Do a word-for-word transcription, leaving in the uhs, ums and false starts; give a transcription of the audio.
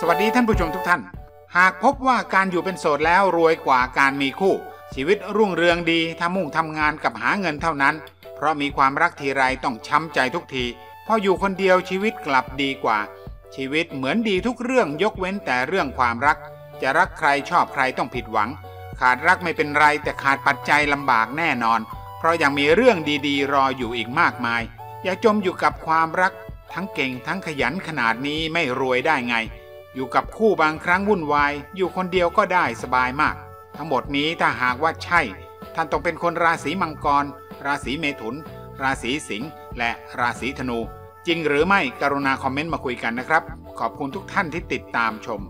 สวัสดีท่านผู้ชมทุกท่านหากพบว่าการอยู่เป็นโสดแล้วรวยกว่าการมีคู่ชีวิตรุ่งเรืองดีถ้ามุ่งทำงานกับหาเงินเท่านั้นเพราะมีความรักทีไรต้องช้ำใจทุกทีพออยู่คนเดียวชีวิตกลับดีกว่าชีวิตเหมือนดีทุกเรื่องยกเว้นแต่เรื่องความรักจะรักใครชอบใครต้องผิดหวังขาดรักไม่เป็นไรแต่ขาดปัจจัยลำบากแน่นอนเพราะยังมีเรื่องดีๆรออยู่อีกมากมายอย่าจมอยู่กับความรักทั้งเก่งทั้งขยันขนาดนี้ไม่รวยได้ไงอยู่กับคู่บางครั้งวุ่นวายอยู่คนเดียวก็ได้สบายมากทั้งหมดนี้ถ้าหากว่าใช่ท่านต้องเป็นคนราศีมังกรราศีเมถุนราศีสิงห์และราศีธนูจริงหรือไม่กรุณาคอมเมนต์มาคุยกันนะครับขอบคุณทุกท่านที่ติดตามชม